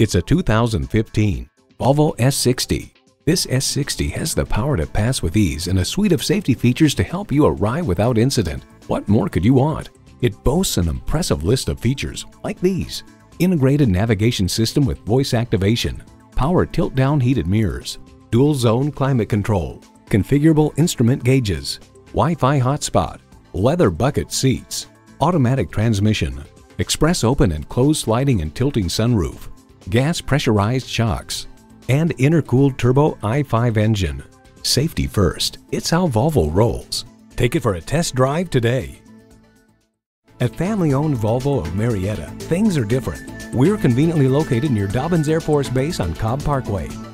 It's a 2015 Volvo S60. This S60 has the power to pass with ease and a suite of safety features to help you arrive without incident. What more could you want? It boasts an impressive list of features like these: integrated navigation system with voice activation, power tilt-down heated mirrors, dual-zone climate control, configurable instrument gauges, Wi-Fi hotspot, leather bucket seats, automatic transmission, express open and closed sliding and tilting sunroof, gas pressurized shocks, and intercooled turbo i5 engine. Safety first, it's how Volvo rolls. Take it for a test drive today. At family-owned Volvo of Marietta, things are different. We're conveniently located near Dobbins Air Force Base on Cobb Parkway.